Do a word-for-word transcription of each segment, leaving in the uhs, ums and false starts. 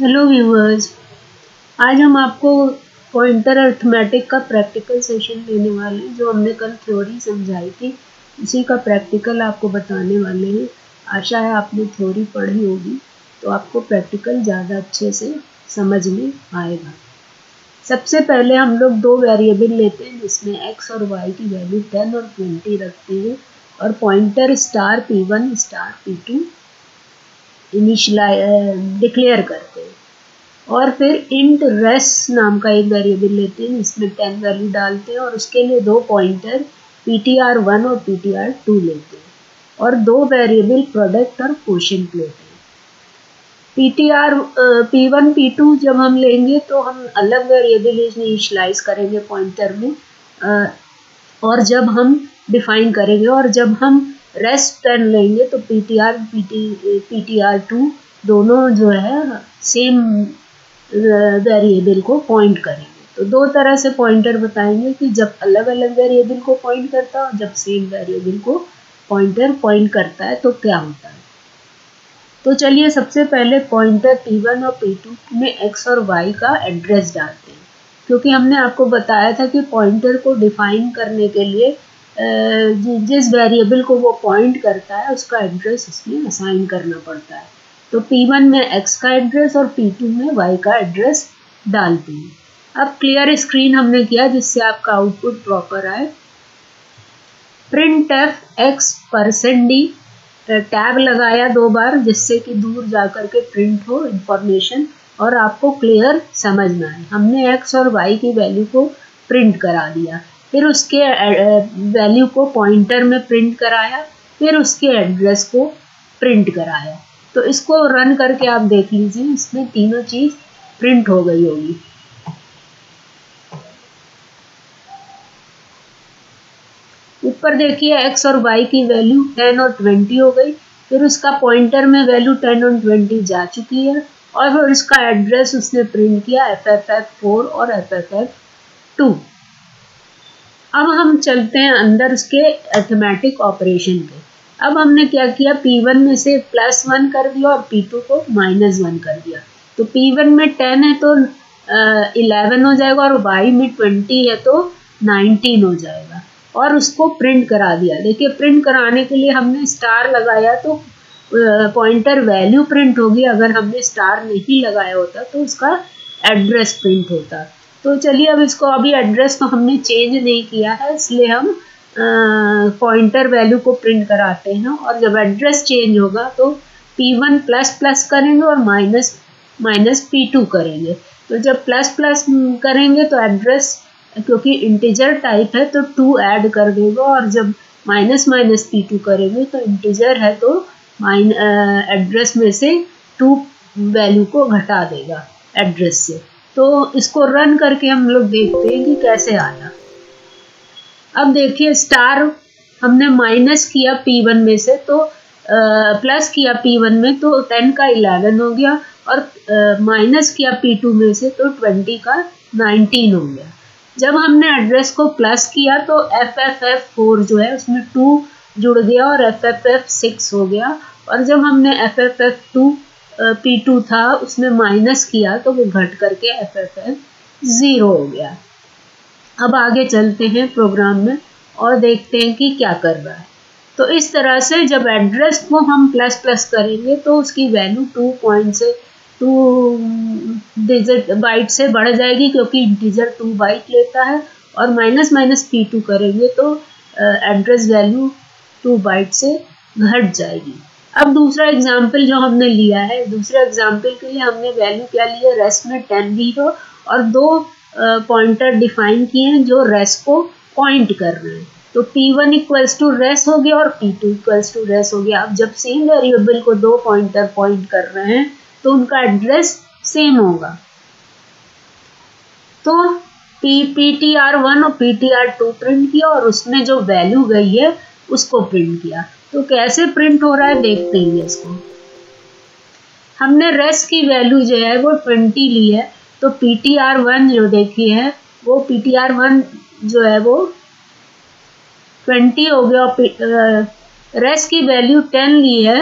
Hello viewers, आज हम आपको पॉइंटर अरिथमेटिक का प्रैक्टिकल सेशन देने वाले हैं। जो हमने कल थ्योरी समझाई थी उसी का प्रैक्टिकल आपको बताने वाले हैं। आशा है आपने थ्योरी पढ़ी होगी तो आपको प्रैक्टिकल ज़्यादा अच्छे से समझ में आएगा। सबसे पहले हम लोग दो वेरिएबल लेते हैं जिसमें एक्स और वाई की वैल्यू टेन और ट्वेंटी रखते हैं और pointer star P one star P two initialise declare करते हैं। और फिर इंट रेस नाम का एक वेरिएबल लेते हैं जिसमें टेन वैल्यू डालते हैं और उसके लिए दो pointer P T R one और पी टी आर टू लेते हैं और दो वेरिएबल प्रोडक्ट और कोशेंट लेते हैं। P T R P one P two जब हम लेंगे तो हम अलग वेरिएबल इनिशियलाइज करेंगे पॉइंटर में uh, और जब हम डिफाइन करेंगे और जब हम रेस्ट टेन लेंगे तो P T R P T P T R two दोनों जो है सेम वेरिएबल को पॉइंट करेंगे। तो दो तरह से पॉइंटर बताएंगे कि जब अलग अलग वेरिएबल को पॉइंट करता है और जब सेम वेरिएबल को पॉइंटर पॉइंट करता है तो क्या होता है। तो चलिए सबसे पहले पॉइंटर पी वन और पी टू में एक्स और वाई का एड्रेस डालते हैं, क्योंकि हमने आपको बताया था कि पॉइंटर को डिफाइन करने के लिए जिस वेरिएबल को वो पॉइंट करता है उसका एड्रेस उसमें असाइन करना पड़ता है। तो पी वन में x का एड्रेस और पी टू में y का एड्रेस डालते हैं। अब क्लियर स्क्रीन हमने किया जिससे आपका आउटपुट प्रॉपर आए। Print F X percent D tab लगाया दो बार जिससे कि दूर जाकर के प्रिंट हो इंफॉर्मेशन और आपको क्लियर समझना है। हमने x और y की वैल्यू को प्रिंट करा दिया, फिर उसके वैल्यू को पॉइंटर में प्रिंट कराया, फिर उसके एड्रेस को प्रिंट कराया। तो इसको रन करके आप देख लीजिए, इसमें तीनों चीज़ प्रिंट हो गई होगी। ऊपर देखिए एक्स और वाई की वैल्यू टेन और ट्वेंटी हो गई, फिर उसका पॉइंटर में वैल्यू टेन और ट्वेंटी जा चुकी है और फिर उसका एड्रेस उसने प्रिंट किया एफ एफ एफ फोर और एफ एफ एफ टू। अब हम चलते हैं अंदर उसके अरिथमेटिक ऑपरेशन पे। अब हमने क्या किया, पी वन में से प्लस वन कर दिया और पी टू को माइनस वन कर दिया। तो पी वन में टेन है तो इलेवन हो जाएगा और y में ट्वेंटी है तो नाइनटीन हो जाएगा और उसको प्रिंट करा दिया। देखिए प्रिंट कराने के लिए हमने स्टार लगाया तो पॉइंटर वैल्यू प्रिंट होगी, अगर हमने स्टार नहीं लगाया होता तो उसका एड्रेस प्रिंट होता। तो चलिए अब इसको, अभी एड्रेस तो हमने चेंज नहीं किया है इसलिए हम पॉइंटर वैल्यू को प्रिंट कराते हैं और जब एड्रेस चेंज होगा तो पी वन प्लस प्लस करेंगे और माइनस माइनस पी टू करेंगे। तो जब प्लस प्लस करेंगे तो एड्रेस, क्योंकि इंटीजर टाइप है तो टू ऐड कर देगा और जब माइनस माइनस पी टू करेंगे तो इंटीजर है तो माइन एड्रेस में से टू वैल्यू को घटा देगा एड्रेस से। तो इसको रन करके हम लोग देखते हैं कि कैसे आया। अब देखिए स्टार हमने माइनस किया पी वन में से तो आ, प्लस किया पी वन में तो टेन का इलेवन हो गया और आ, माइनस किया पी टू में से तो ट्वेंटी का नाइनटीन हो गया। जब हमने एड्रेस को प्लस किया तो एफ एफ एफ फोर जो है उसमें टू जुड़ गया और एफ एफ एफ सिक्स हो गया और जब हमने F F F two P two था उसमें माइनस किया तो वो घट करके एफ एफ एफ ज़ीरो हो गया। अब आगे चलते हैं प्रोग्राम में और देखते हैं कि क्या कर रहा है। तो इस तरह से जब एड्रेस को हम प्लस प्लस करेंगे तो उसकी वैल्यू टू पॉइंट से टू डिजिट बाइट से बढ़ जाएगी क्योंकि इंटीजर टू बाइट लेता है और माइनस माइनस पी टू करेंगे तो एड्रेस वैल्यू टू बाइट से घट जाएगी। अब दूसरा एग्जाम्पल जो हमने लिया है, दूसरे एग्जाम्पल के लिए हमने वैल्यू क्या ली है, रेस्ट में टेन भी हो और दो पॉइंटर डिफाइन किए हैं जो रेस्ट को पॉइंट कर रहे हैं। तो P one equals to rest हो गया और P two equals to rest हो गया। अब जब सेम वेरिएबल को दो पॉइंटर पॉइंट कर रहे हैं तो उनका एड्रेस सेम होगा। तो P P T R one और P T R two print किया और उसमें जो वैल्यू गई है उसको प्रिंट किया। तो कैसे प्रिंट हो रहा है देखते हैं। इसको हमने रेस्ट की वैल्यू जो है वो ट्वेंटी ली है तो पी टी आर वन जो देखी है वो पी टी आर वन जो है वो ट्वेंटी हो गया और रेस्ट की वैल्यू टेन ली है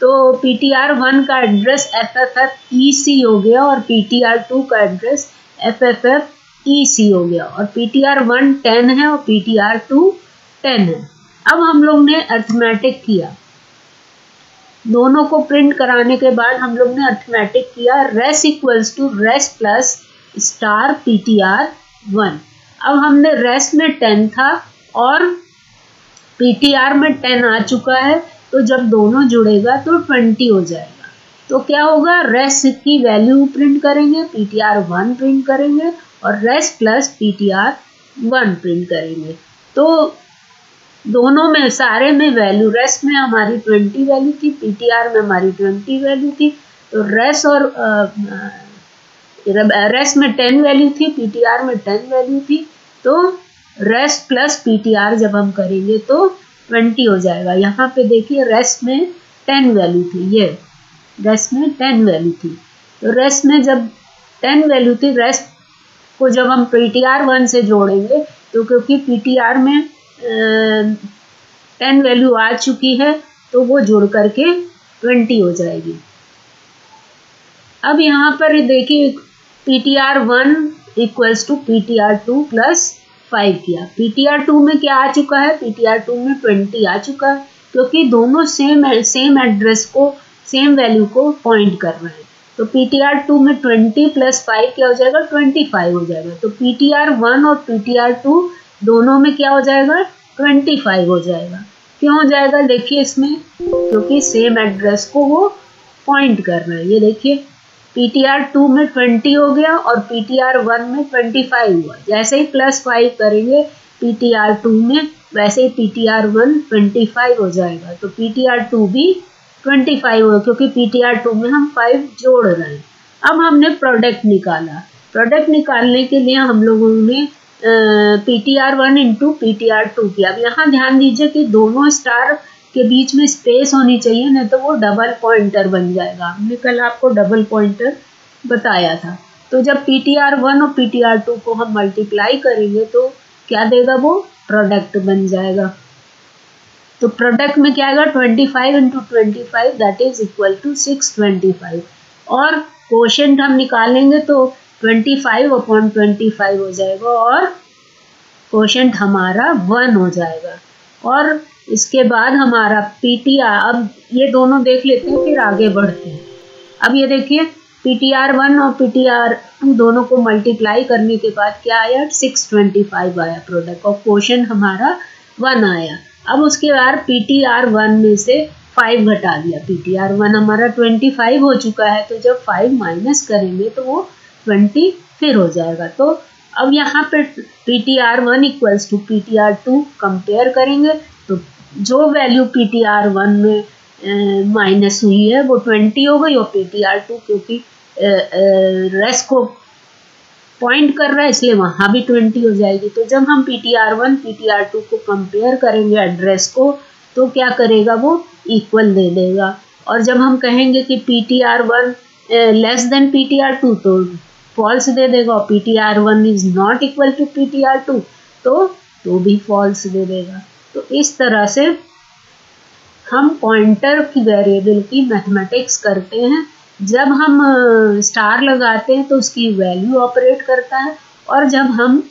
तो पी टी आर वन का address F F F E C हो गया और पी टी आर टू का address F F F E C हो गया और P T R one ten है और P T R two ten है। अब हम लोग ने अर्थमैटिक किया, दोनों को प्रिंट कराने के बाद हम लोग ने अर्थमैटिक किया। Res equals to res plus star P T R one. अब हमने रेस में टेन था और पी टी आर में टेन आ चुका है, तो जब दोनों जुड़ेगा तो ट्वेंटी हो जाएगा। तो क्या होगा, रेस की वैल्यू प्रिंट करेंगे, P T R one print करेंगे और res plus P T R one print करेंगे। तो दोनों में सारे में वैल्यू, रेस में हमारी ट्वेंटी वैल्यू थी, पी टी आर में हमारी ट्वेंटी वैल्यू थी। तो रेस और रेस में टेन वैल्यू थी, पी टी आर में टेन वैल्यू थी, तो res plus P T R जब हम करेंगे तो ट्वेंटी हो जाएगा। यहाँ पे देखिए रेस में टेन वैल्यू थी, ये रेस में टेन वैल्यू थी, तो रेस में जब टेन वैल्यू थी, रेस को जब हम पी टी आर वन से जोड़ेंगे तो क्योंकि पी टी आर में टेन वैल्यू आ चुकी है तो वो जोड़ करके ट्वेंटी हो जाएगी। अब यहाँ पर देखिए P T R one equals to P T R two plus five किया, पी टी आर टू में क्या आ चुका है, पी टी आर टू में ट्वेंटी आ चुका है क्योंकि दोनों सेम सेम एड्रेस को सेम वैल्यू को पॉइंट कर रहे हैं। तो पी टी आर टू में ट्वेंटी प्लस फाइव क्या हो जाएगा, ट्वेंटी फाइव हो जाएगा। तो पी टी आर वन और पी टी आर टू दोनों में क्या हो जाएगा, ट्वेंटी फाइव हो जाएगा। क्यों हो जाएगा, देखिए इसमें क्योंकि सेम एड्रेस को वो पॉइंट कर रहे हैं। ये देखिए पी टी आर टू में ट्वेंटी हो गया और पी टी आर वन में ट्वेंटी फाइव हुआ। जैसे ही प्लस फाइव करेंगे पी टी आर टू में, वैसे ही P T R one twenty five हो जाएगा। तो पी टी आर टू भी ट्वेंटी फाइव होगा क्योंकि पी टी आर टू में हम फाइव जोड़ रहे हैं। अब हमने प्रोडक्ट निकाला। प्रोडक्ट निकालने के लिए हम लोगों ने P T R one into P T R two किया। अब यहाँ ध्यान दीजिए कि दोनों स्टार के बीच में स्पेस होनी चाहिए, नहीं तो वो डबल पॉइंटर बन जाएगा। हमने कल आपको डबल पॉइंटर बताया था। तो जब पी टी आर वन और पी टी आर टू को हम मल्टीप्लाई करेंगे तो क्या देगा, वो प्रोडक्ट बन जाएगा। तो प्रोडक्ट में क्या आएगा, twenty five into twenty five that is equal to six twenty five और कोशेंट हम निकालेंगे तो twenty five upon twenty five हो जाएगा और कोशेंट हमारा वन हो जाएगा। और इसके बाद हमारा पी टी आर, अब ये दोनों देख लेते हैं फिर आगे बढ़ते हैं। अब ये देखिए पी टी आर वन और पी टी आर टू दोनों को मल्टीप्लाई करने के बाद क्या आया, सिक्स ट्वेंटी फाइव आया प्रोडक्ट और क्वोशंट हमारा वन आया। अब उसके बाद पी टी आर वन में से फाइव घटा दिया, पी टी आर वन हमारा ट्वेंटी फाइव हो चुका है, तो जब फाइव माइनस करेंगे तो वो ट्वेंटी फिर हो जाएगा। तो अब यहाँ पर P T R one equals to P T R two compare करेंगे तो जो value P T R one में माइनस हुई है वो ट्वेंटी हो गई और पी टी आर टू क्योंकि रेस को पॉइंट कर रहा है इसलिए वहाँ भी ट्वेंटी हो जाएगी। तो जब हम P T R one P T R two को कंपेयर करेंगे एड्रेस को तो क्या करेगा, वो इक्वल दे देगा। और जब हम कहेंगे कि P T R one less than P T R two तो फॉल्स दे देगा और P T R one is not equal to P T R two तो तो भी फॉल्स दे देगा। तो इस तरह से हम पॉइंटर की वेरिएबल की मैथमेटिक्स करते हैं। जब हम स्टार लगाते हैं तो उसकी वैल्यू ऑपरेट करता है और जब हम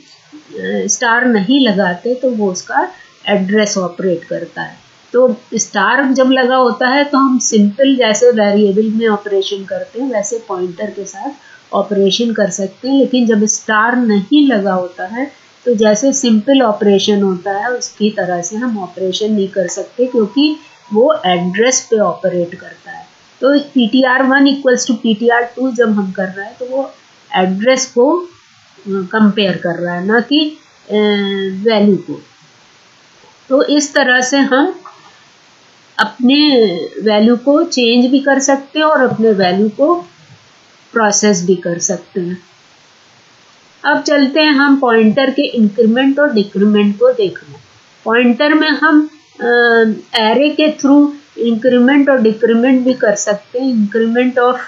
स्टार नहीं लगाते तो वो उसका एड्रेस ऑपरेट करता है। तो स्टार जब लगा होता है तो हम सिंपल जैसे वेरिएबल में ऑपरेशन करते हैं वैसे पॉइंटर के साथ ऑपरेशन कर सकते हैं, लेकिन जब स्टार नहीं लगा होता है तो जैसे सिंपल ऑपरेशन होता है उसकी तरह से हम ऑपरेशन नहीं कर सकते क्योंकि वो एड्रेस पे ऑपरेट करता है। तो P T R one equals to P T R two जब हम कर रहे हैं तो वो एड्रेस को कंपेयर कर रहा है ना कि वैल्यू को। तो इस तरह से हम अपने वैल्यू को चेंज भी कर सकते हैं और अपने वैल्यू को प्रोसेस भी कर सकते हैं। अब चलते हैं हम पॉइंटर के इंक्रीमेंट और डिक्रीमेंट को देखना। पॉइंटर में हम एरे के थ्रू इंक्रीमेंट और डिक्रीमेंट भी कर सकते हैं। इंक्रीमेंट ऑफ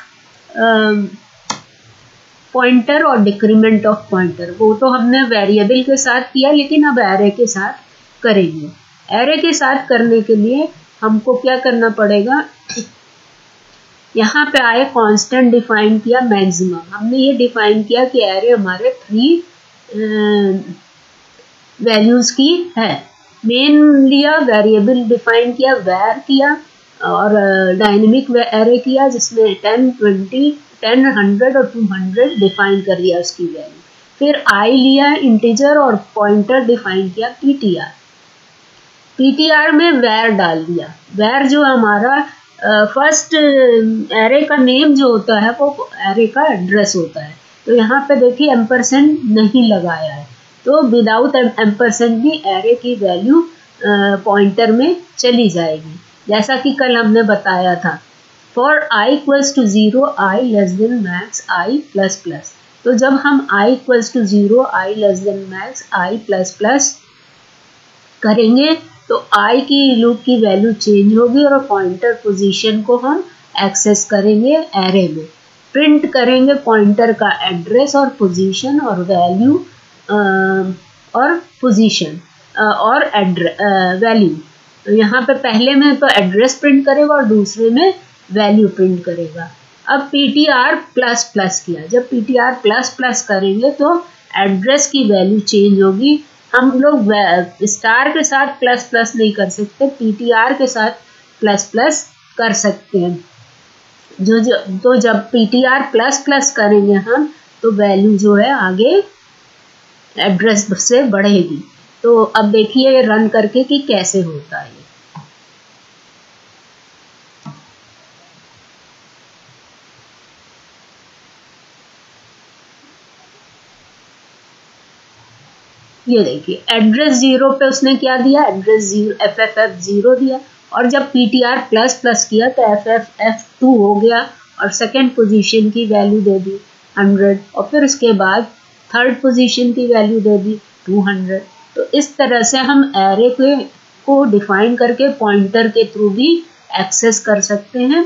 पॉइंटर और डिक्रीमेंट ऑफ पॉइंटर वो तो हमने वेरिएबल के साथ किया, लेकिन अब एरे के साथ करेंगे। एरे के साथ करने के लिए हमको क्या करना पड़ेगा, यहाँ पे आए कांस्टेंट डिफाइन किया मैक्सिमम, हमने ये डिफाइन किया कि एरे हमारे थ्री वैल्यूज की है। मेन लिया, वेरिएबल डिफाइन किया, वेर किया और डायनेमिक एरे किया जिसमें टेन ट्वेंटी टेन हंड्रेड और टू हंड्रेड डिफाइन कर लिया उसकी वैल्यू। फिर आई लिया इंटीजर और पॉइंटर डिफाइन किया पीटीआर, पीटीआर में वेर डाल दिया। वेर जो हमारा फर्स्ट एरे का नेम जो होता है वो एरे का एड्रेस होता है, तो यहाँ पे देखिए एम्परसेंट नहीं लगाया है, तो विदाउट एम्परसेंट भी एरे की वैल्यू पॉइंटर में चली जाएगी, जैसा कि कल हमने बताया था। For i equals to zero i less than max i plus plus, तो जब हम i equals to zero i less than max i plus plus करेंगे तो आई की लूप की वैल्यू चेंज होगी और पॉइंटर पोजीशन को हम एक्सेस करेंगे एरे में, प्रिंट करेंगे पॉइंटर का एड्रेस और पोजीशन और वैल्यू और पोजीशन और वैल्यू। तो यहाँ पे पहले में तो एड्रेस प्रिंट करेगा और दूसरे में वैल्यू प्रिंट करेगा। अब P T R plus plus किया, जब P T R plus plus करेंगे तो एड्रेस की वैल्यू चेंज होगी। हम लोग स्टार के साथ प्लस प्लस नहीं कर सकते, पी टी आर के साथ प्लस प्लस कर सकते हैं। जो जो तो जब P T R plus plus करेंगे हम तो वैल्यू जो है आगे एड्रेस से बढ़ेगी। तो अब देखिए रन करके कि कैसे होता है। ये देखिए एड्रेस जीरो पे उसने क्या दिया, address zero F F F zero दिया, और जब P T R plus plus किया तो एफ एफ एफ टू हो गया और सेकंड पोजीशन की वैल्यू दे दी हंड्रेड और फिर उसके बाद थर्ड पोजीशन की वैल्यू दे दी टू हंड्रेड। तो इस तरह से हम एरे के को डिफाइन करके पॉइंटर के थ्रू भी एक्सेस कर सकते हैं।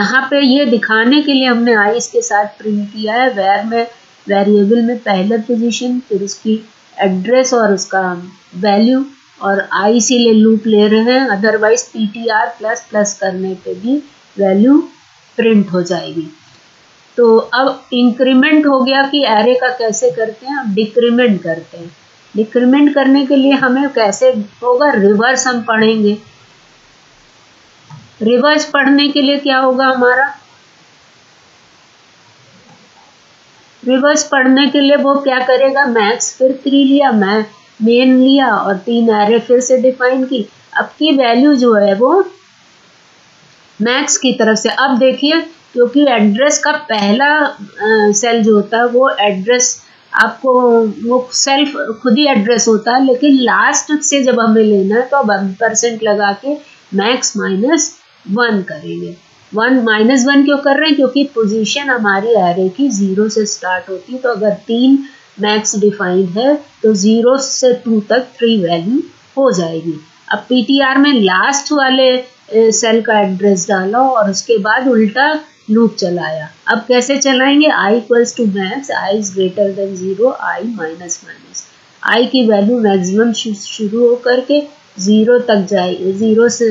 यहाँ पे ये दिखाने के लिए हमने आई इसके साथ प्रिंट किया है, वेर में वेरिएबल में पहले पोजीशन फिर उसकी एड्रेस और उसका वैल्यू, और आई से ले लूप ले रहे हैं, otherwise P T R plus plus करने पे भी वैल्यू प्रिंट हो जाएगी। तो अब इंक्रीमेंट हो गया कि एरे का कैसे करते हैं, अब डिक्रीमेंट करते हैं। डिक्रीमेंट करने के लिए हमें कैसे होगा, रिवर्स हम पढ़ेंगे। रिवर्स पढ़ने के लिए क्या होगा हमारा, रिवर्स पढ़ने के लिए वो क्या करेगा, मैक्स फिर थ्री लिया, मैं मेन लिया और तीन एरे फिर से डिफाइन की। अब की वैल्यू जो है वो मैक्स की तरफ से, अब देखिए क्योंकि एड्रेस का पहला सेल जो होता है वो एड्रेस आपको वो सेल्फ खुद ही एड्रेस होता है, लेकिन लास्ट से जब हमें लेना है तो अब वन परसेंट लगा के मैक्स माइनस वन करेंगे। वन माइनस वन क्यों कर रहे हैं, क्योंकि पोजीशन हमारी एरे की जीरो से स्टार्ट होती है, तो अगर तीन मैक्स डिफाइन है तो जीरो से टू तक थ्री वैल्यू हो जाएगी। अब पीटीआर में लास्ट वाले सेल का एड्रेस डाला और उसके बाद उल्टा लूप चलाया। अब कैसे चलाएंगे, i equals to max i is greater than zero i minus minus, i की वैल्यू मैक्सिमम शुरू हो करके जीरो तक जाएगी, जीरो से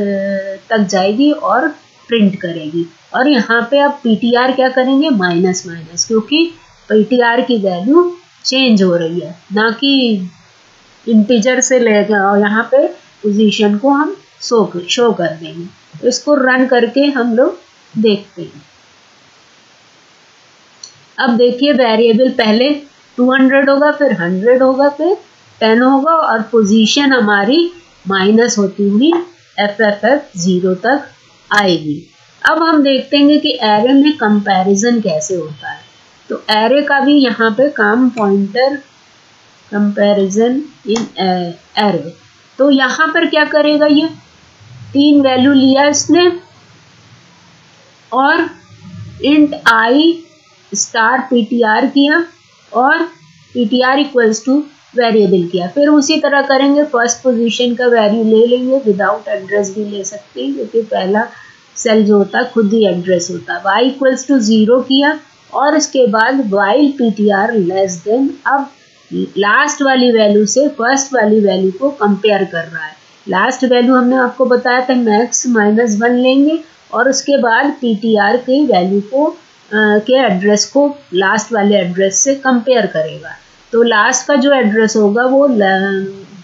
तक जाएगी और प्रिंट करेगी। और यहाँ पे आप पीटीआर क्या करेंगे, माइनस माइनस, क्योंकि पीटीआर की वैल्यू चेंज हो रही है, ना कि इंटीजर से लेगा, और यहाँ पे पोजीशन को हम शो शो कर देंगे। तो इसको रन करके हम लोग देखते हैं। अब देखिए वेरिएबल पहले टू हंड्रेड होगा, फिर हंड्रेड होगा, फिर टेन होगा और पोजीशन हमारी माइनस होती हुई एफ एफ एफ जीरो तक आएगी। अब हम देखते हैं कि एरे में कंपैरिजन कैसे होता है, तो एरे का भी यहाँ पे काम पॉइंटर कंपैरिजन इन एरे। तो यहाँ पर क्या करेगा, ये तीन वैल्यू लिया इसने और इंट आई स्टार पीटीआर किया और पीटीआर इक्वल्स टू वेरिएबल किया। फिर उसी तरह करेंगे, फर्स्ट पोजीशन का वैल्यू ले लेंगे, विदाउट एड्रेस भी ले सकते हैं क्योंकि पहला सेल जो होता है खुद ही एड्रेस होता है। वाई इक्वल्स टू जीरो किया और उसके बाद while P T R less than, अब लास्ट वाली वैल्यू से फर्स्ट वाली वैल्यू को कंपेयर कर रहा है। लास्ट वैल्यू हमने आपको बताया था मैक्स माइनस वन लेंगे और उसके बाद पीटीआर की वैल्यू को आ, के एड्रेस को लास्ट वाले एड्रेस से कंपेयर करेगा। तो लास्ट का जो एड्रेस होगा वो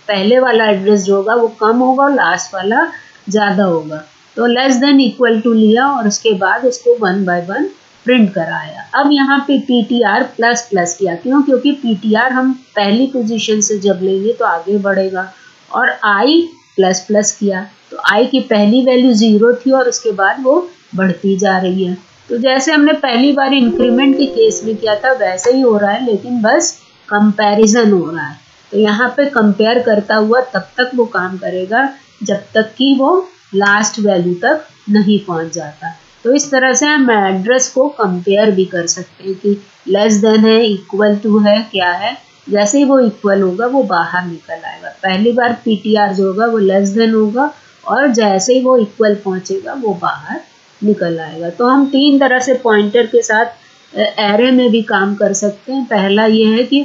पहले वाला एड्रेस जो होगा वो कम होगा और लास्ट वाला ज़्यादा होगा। तो लेस देन इक्वल टू लिया और उसके बाद उसको वन बाय वन प्रिंट कराया। अब यहाँ पे पीटीआर प्लस प्लस किया, क्यों? क्योंकि पीटीआर हम पहली पोजीशन से जब लेंगे तो आगे बढ़ेगा। और आई प्लस प्लस किया, तो आई की पहली वैल्यू ज़ीरो थी और उसके बाद वो बढ़ती जा रही है। तो जैसे हमने पहली बार इंक्रीमेंट के केस में किया था वैसे ही हो रहा है, लेकिन बस कंपैरिजन हो रहा है। तो यहाँ पे कंपेयर करता हुआ तब तक वो काम करेगा जब तक कि वो लास्ट वैल्यू तक नहीं पहुँच जाता। तो इस तरह से हम एड्रेस को कंपेयर भी कर सकते हैं कि लेस देन है, इक्वल टू है, क्या है। जैसे ही वो इक्वल होगा वो बाहर निकल आएगा। पहली बार पीटीआर जो होगा वो लेस देन होगा और जैसे ही वो इक्वल पहुंचेगा वो बाहर निकल आएगा। तो हम तीन तरह से पॉइंटर के साथ एरे में भी काम कर सकते हैं। पहला ये है कि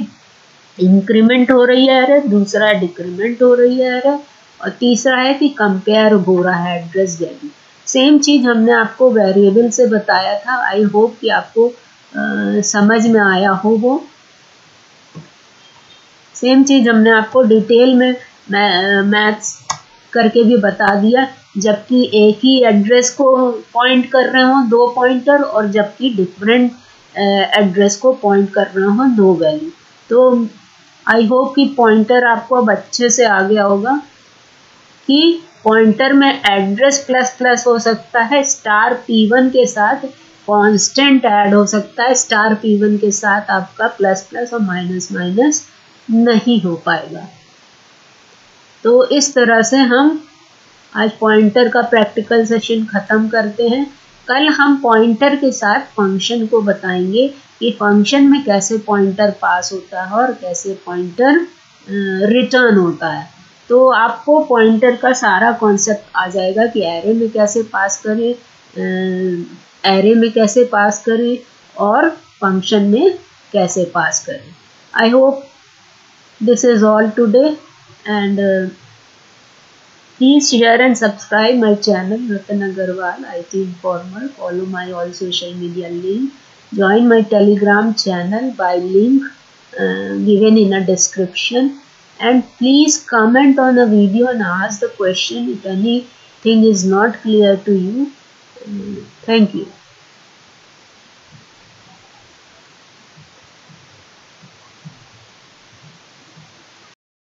इंक्रीमेंट हो रही है एरे, दूसरा डिक्रीमेंट हो रही है एरे, और तीसरा है कि कंपेयर हो रहा है एड्रेस वैल्यू। सेम चीज़ हमने आपको वेरिएबल से बताया था। आई होप कि आपको आ, समझ में आया हो। वो सेम चीज़ हमने आपको डिटेल में मैथ्स करके भी बता दिया, जबकि एक ही एड्रेस को पॉइंट कर रहे हो दो पॉइंटर और जबकि डिफरेंट एड्रेस को पॉइंट कर रहे हो दो वैल्यू। तो आई होप कि पॉइंटर आपको अब अच्छे से आ गया होगा कि पॉइंटर में एड्रेस प्लस प्लस हो सकता है, स्टार पी वन के साथ कांस्टेंट ऐड हो सकता है, स्टार पी वन के साथ आपका प्लस प्लस और माइनस माइनस नहीं हो पाएगा। तो इस तरह से हम आज पॉइंटर का प्रैक्टिकल सेशन ख़त्म करते हैं। कल हम पॉइंटर के साथ फंक्शन को बताएंगे कि फंक्शन में कैसे पॉइंटर पास होता है और कैसे पॉइंटर रिटर्न होता है। तो आपको पॉइंटर का सारा कॉन्सेप्ट आ जाएगा कि एरे में कैसे पास करें, एरे में कैसे पास करें और फंक्शन में कैसे पास करें। I hope this is all today and please share and subscribe my channel Ratan Agrawal IT informer. Follow my all social media link, join my Telegram channel by link given in a description, and please comment on the video and ask the question if anything is not clear to you. Thank you.